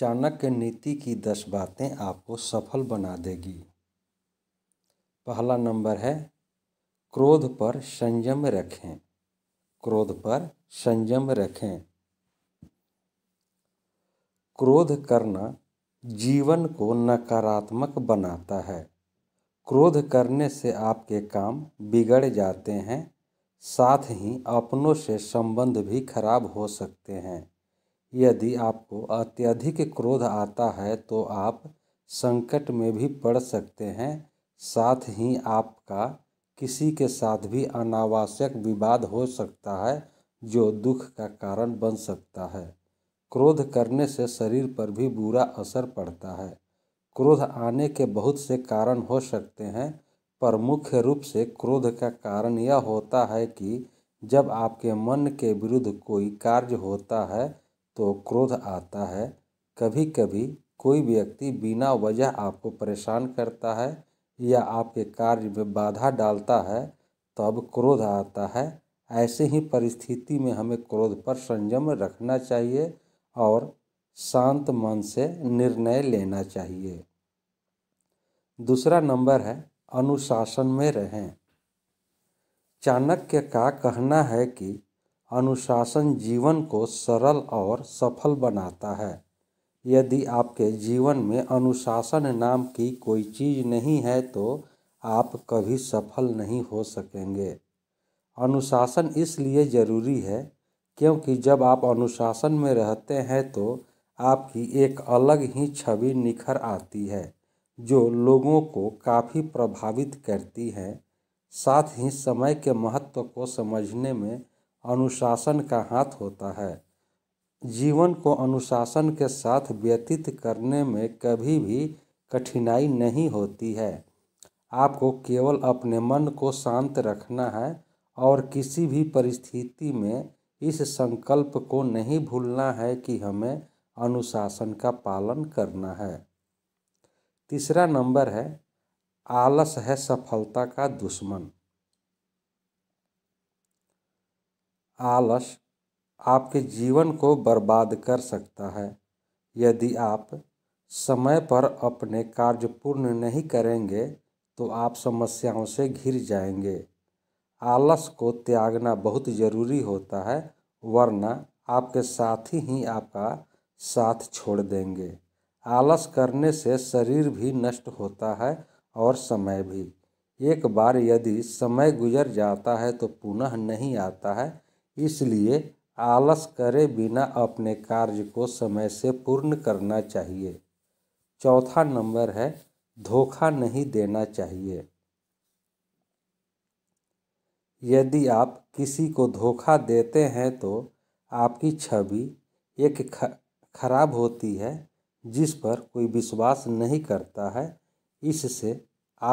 चाणक्य नीति की 10 बातें आपको सफल बना देगी। पहला नंबर है क्रोध पर संयम रखें। क्रोध पर संयम रखें। क्रोध करना जीवन को नकारात्मक बनाता है। क्रोध करने से आपके काम बिगड़ जाते हैं, साथ ही अपनों से संबंध भी खराब हो सकते हैं। यदि आपको अत्यधिक क्रोध आता है तो आप संकट में भी पड़ सकते हैं, साथ ही आपका किसी के साथ भी अनावश्यक विवाद हो सकता है जो दुख का कारण बन सकता है। क्रोध करने से शरीर पर भी बुरा असर पड़ता है। क्रोध आने के बहुत से कारण हो सकते हैं, पर मुख्य रूप से क्रोध का कारण यह होता है कि जब आपके मन के विरुद्ध कोई कार्य होता है तो क्रोध आता है। कभी कभी कोई व्यक्ति बिना वजह आपको परेशान करता है या आपके कार्य में बाधा डालता है, तब क्रोध आता है। ऐसे ही परिस्थिति में हमें क्रोध पर संयम रखना चाहिए और शांत मन से निर्णय लेना चाहिए। दूसरा नंबर है अनुशासन में रहें। चाणक्य का कहना है कि अनुशासन जीवन को सरल और सफल बनाता है। यदि आपके जीवन में अनुशासन नाम की कोई चीज़ नहीं है तो आप कभी सफल नहीं हो सकेंगे। अनुशासन इसलिए ज़रूरी है क्योंकि जब आप अनुशासन में रहते हैं तो आपकी एक अलग ही छवि निखर आती है जो लोगों को काफ़ी प्रभावित करती है। साथ ही समय के महत्व को समझने में अनुशासन का हाथ होता है। जीवन को अनुशासन के साथ व्यतीत करने में कभी भी कठिनाई नहीं होती है। आपको केवल अपने मन को शांत रखना है और किसी भी परिस्थिति में इस संकल्प को नहीं भूलना है कि हमें अनुशासन का पालन करना है। तीसरा नंबर है आलस है सफलता का दुश्मन। आलस आपके जीवन को बर्बाद कर सकता है। यदि आप समय पर अपने कार्य पूर्ण नहीं करेंगे तो आप समस्याओं से घिर जाएंगे। आलस को त्यागना बहुत ज़रूरी होता है, वरना आपके साथी ही आपका साथ छोड़ देंगे। आलस करने से शरीर भी नष्ट होता है और समय भी। एक बार यदि समय गुजर जाता है तो पुनः नहीं आता है, इसलिए आलस करे बिना अपने कार्य को समय से पूर्ण करना चाहिए। चौथा नंबर है धोखा नहीं देना चाहिए। यदि आप किसी को धोखा देते हैं तो आपकी छवि एक खराब होती है जिस पर कोई विश्वास नहीं करता है। इससे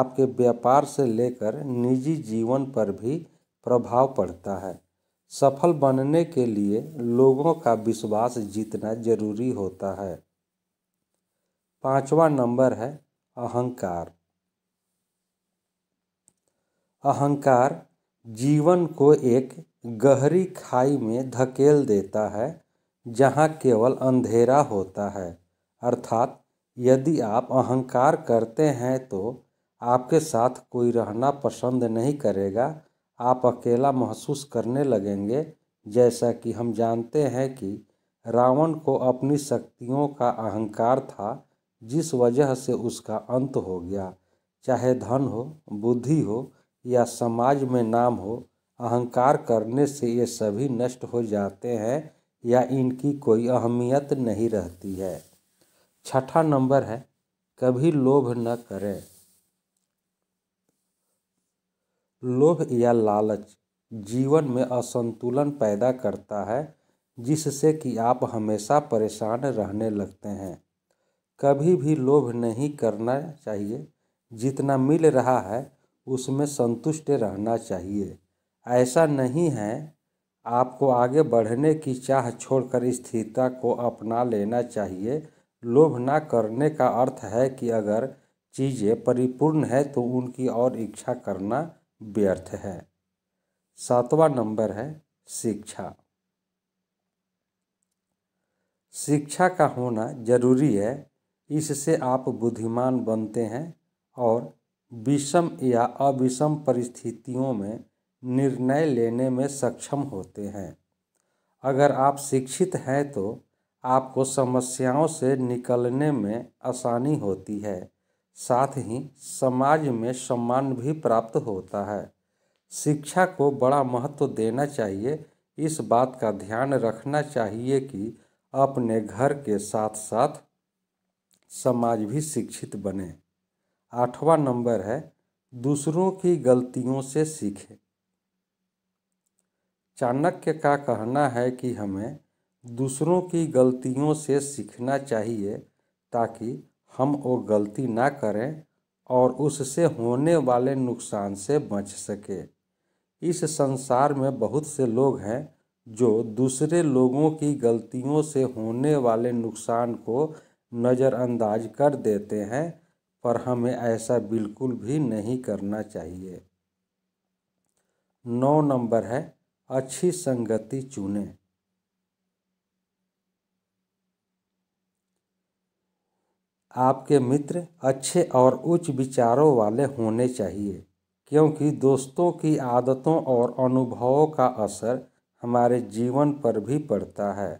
आपके व्यापार से लेकर निजी जीवन पर भी प्रभाव पड़ता है। सफल बनने के लिए लोगों का विश्वास जीतना जरूरी होता है। पांचवा नंबर है अहंकार। अहंकार जीवन को एक गहरी खाई में धकेल देता है जहां केवल अंधेरा होता है। अर्थात यदि आप अहंकार करते हैं तो आपके साथ कोई रहना पसंद नहीं करेगा। आप अकेला महसूस करने लगेंगे। जैसा कि हम जानते हैं कि रावण को अपनी शक्तियों का अहंकार था, जिस वजह से उसका अंत हो गया। चाहे धन हो, बुद्धि हो या समाज में नाम हो, अहंकार करने से ये सभी नष्ट हो जाते हैं या इनकी कोई अहमियत नहीं रहती है। छठा नंबर है कभी लोभ न करें। लोभ या लालच जीवन में असंतुलन पैदा करता है जिससे कि आप हमेशा परेशान रहने लगते हैं। कभी भी लोभ नहीं करना चाहिए। जितना मिल रहा है उसमें संतुष्ट रहना चाहिए। ऐसा नहीं है आपको आगे बढ़ने की चाह छोड़कर स्थिरता को अपना लेना चाहिए। लोभ ना करने का अर्थ है कि अगर चीज़ें परिपूर्ण है तो उनकी और इच्छा करना व्यर्थ है। सातवां नंबर है शिक्षा। शिक्षा का होना जरूरी है। इससे आप बुद्धिमान बनते हैं और विषम या अविषम परिस्थितियों में निर्णय लेने में सक्षम होते हैं। अगर आप शिक्षित हैं तो आपको समस्याओं से निकलने में आसानी होती है, साथ ही समाज में सम्मान भी प्राप्त होता है। शिक्षा को बड़ा महत्व देना चाहिए। इस बात का ध्यान रखना चाहिए कि अपने घर के साथ साथ समाज भी शिक्षित बने। 8वां नंबर है, दूसरों की गलतियों से सीखें। चाणक्य का कहना है कि हमें दूसरों की गलतियों से सीखना चाहिए ताकि हम वो गलती ना करें और उससे होने वाले नुकसान से बच सके। इस संसार में बहुत से लोग हैं जो दूसरे लोगों की गलतियों से होने वाले नुकसान को नज़रअंदाज कर देते हैं, पर हमें ऐसा बिल्कुल भी नहीं करना चाहिए। 9 नंबर है, अच्छी संगति चुनें। आपके मित्र अच्छे और उच्च विचारों वाले होने चाहिए, क्योंकि दोस्तों की आदतों और अनुभवों का असर हमारे जीवन पर भी पड़ता है।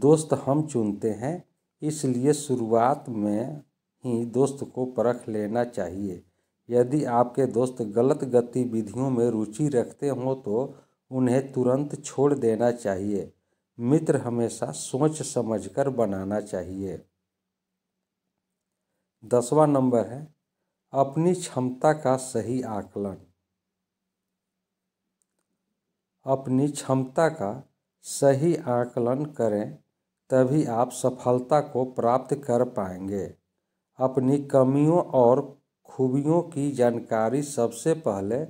दोस्त हम चुनते हैं, इसलिए शुरुआत में ही दोस्त को परख लेना चाहिए। यदि आपके दोस्त गलत गतिविधियों में रुचि रखते हों तो उन्हें तुरंत छोड़ देना चाहिए। मित्र हमेशा सोच समझकर बनाना चाहिए। 10वां नंबर है, अपनी क्षमता का सही आकलन। अपनी क्षमता का सही आकलन करें, तभी आप सफलता को प्राप्त कर पाएंगे। अपनी कमियों और खूबियों की जानकारी सबसे पहले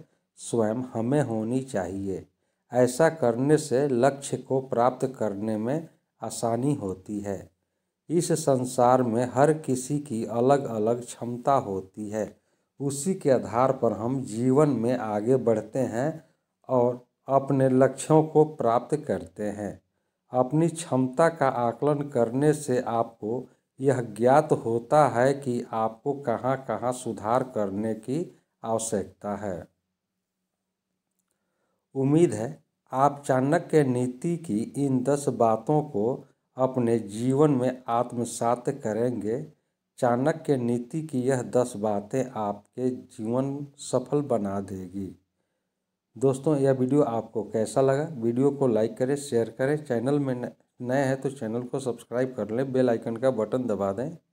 स्वयं हमें होनी चाहिए। ऐसा करने से लक्ष्य को प्राप्त करने में आसानी होती है। इस संसार में हर किसी की अलग अलग क्षमता होती है, उसी के आधार पर हम जीवन में आगे बढ़ते हैं और अपने लक्ष्यों को प्राप्त करते हैं। अपनी क्षमता का आकलन करने से आपको यह ज्ञात होता है कि आपको कहाँ कहाँ सुधार करने की आवश्यकता है। उम्मीद है आप चाणक्य नीति की इन 10 बातों को अपने जीवन में आत्मसात करेंगे। चाणक्य नीति की यह 10 बातें आपके जीवन सफल बना देगी। दोस्तों, यह वीडियो आपको कैसा लगा? वीडियो को लाइक करें, शेयर करें। चैनल में नए हैं तो चैनल को सब्सक्राइब कर लें। बेल आइकन का बटन दबा दें।